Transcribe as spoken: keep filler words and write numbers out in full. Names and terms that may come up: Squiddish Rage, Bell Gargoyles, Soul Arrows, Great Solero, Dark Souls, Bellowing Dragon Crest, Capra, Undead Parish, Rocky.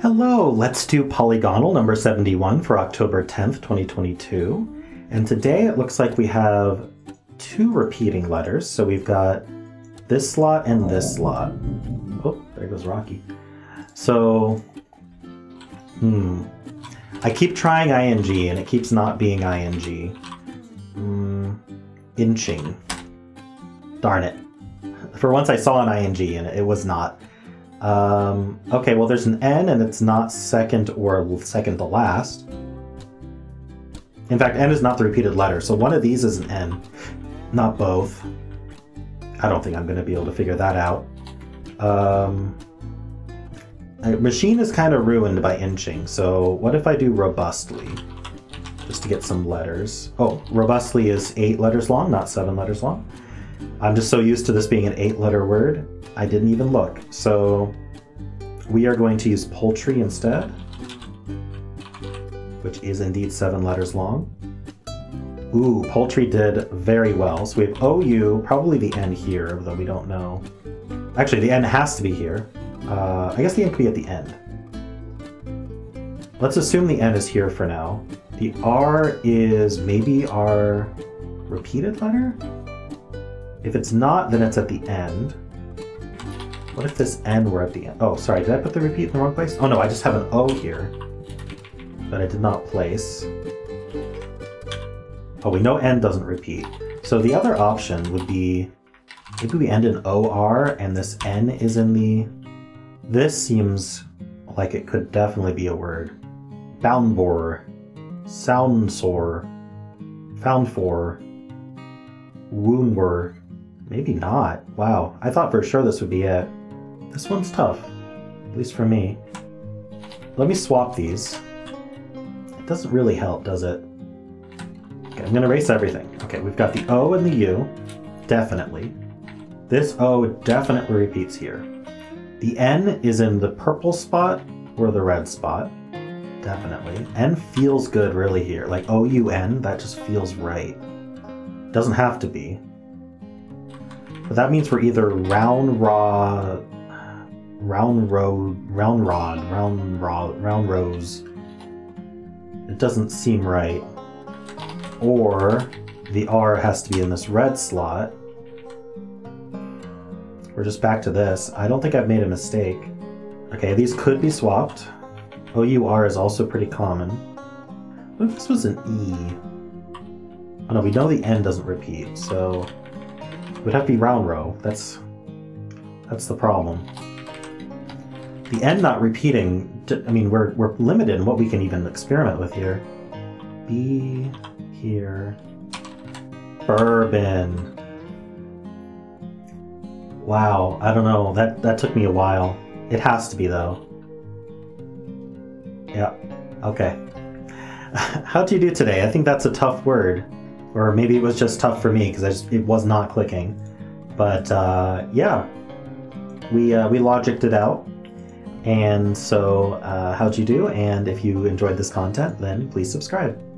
Hello, let's do polygonal number seventy-one for October tenth, twenty twenty-two. And today it looks like we have two repeating letters. So we've got this lot and this lot. Oh, there goes Rocky. So, hmm. I keep trying ing and it keeps not being ing. Mm, inching. Darn it. For once I saw an ing and it was not. Um, okay, well there's an N and it's not second or second to last. In fact, N is not the repeated letter, so one of these is an N, not both. I don't think I'm going to be able to figure that out. Um, machine is kind of ruined by inching, so what if I do robustly? Just to get some letters. Oh, robustly is eight letters long, not seven letters long. I'm just so used to this being an eight-letter word, I didn't even look. So we are going to use poultry instead, which is indeed seven letters long. Ooh, poultry did very well. So we have O U, probably the N here, though we don't know. Actually, the N has to be here. Uh, I guess the N could be at the end. Let's assume the N is here for now. The R is maybe our repeated letter? If it's not, then it's at the end. What if this N were at the end? Oh, sorry, did I put the repeat in the wrong place? Oh no, I just have an O here that I did not place. Oh, we know N doesn't repeat. So the other option would be, maybe we end in O R and this N is in the... This seems like it could definitely be a word. Boundborer, soundsore, foundfor, woundborer. Maybe not. Wow, I thought for sure this would be it. This one's tough, at least for me. Let me swap these. It doesn't really help, does it? Okay, I'm gonna erase everything. Okay, we've got the O and the U, definitely. This O definitely repeats here. The N is in the purple spot or the red spot, definitely. N feels good really here, like O U N, that just feels right. Doesn't have to be. But that means we're either round raw, round road, round rod, round raw, round rows. It doesn't seem right. Or the R has to be in this red slot. We're just back to this. I don't think I've made a mistake. Okay, these could be swapped. O U R is also pretty common. What if this was an E? Oh no, we know the N doesn't repeat, so... It would have to be round row. That's that's the problem. The N not repeating. I mean, we're we're limited in what we can even experiment with here. B here. Bourbon. Wow. I don't know. That that took me a while. It has to be though. Yeah. Okay. How'd you do today? I think that's a tough word. Or maybe it was just tough for me because it was not clicking. But uh, yeah, we, uh, we logicked it out. And so uh, how'd you do? And if you enjoyed this content, then please subscribe.